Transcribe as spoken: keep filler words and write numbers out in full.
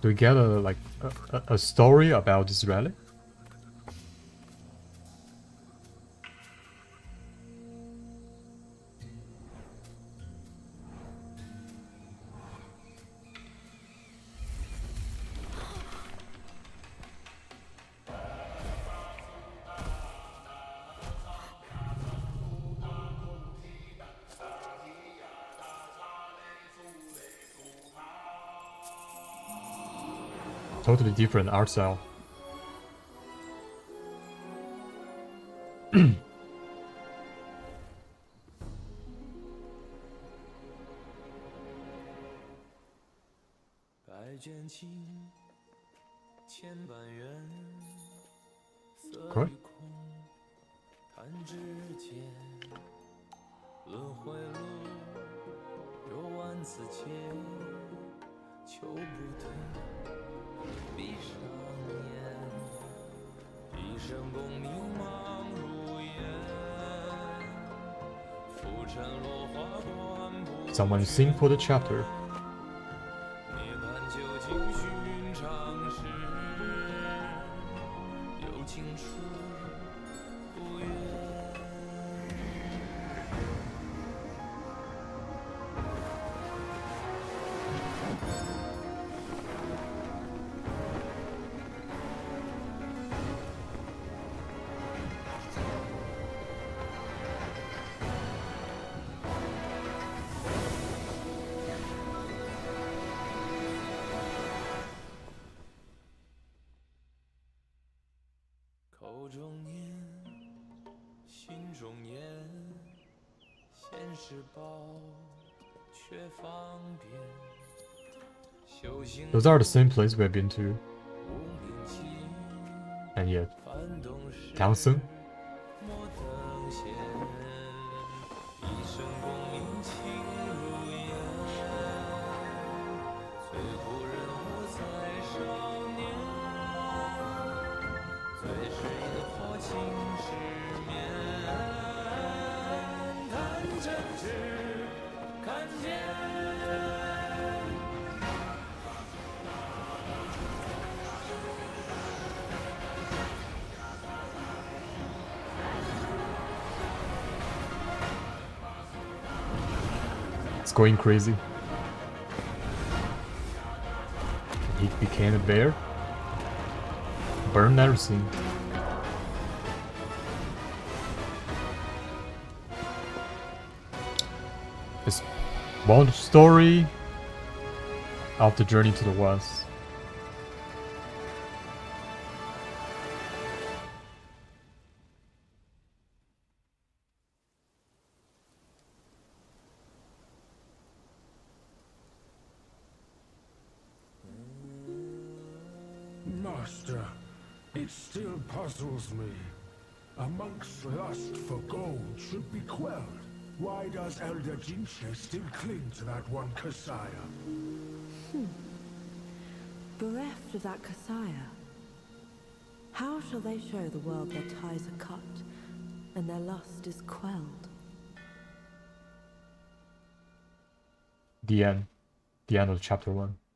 Do we get a like a, a story about this relic? Totally different art style. Great. Someone sing for the chapter. Those are the same place we have been to. And yet, Townsend? It's going crazy. He became a bear. Burn everything. It's one story of the journey to the west. Master, it still puzzles me. A monk's lust for gold should be quelled. Why does Elder Jinshi still cling to that one Kasaya? Hmm. Bereft of that Kasaya, how shall they show the world their ties are cut and their lust is quelled? The end. The end of chapter one.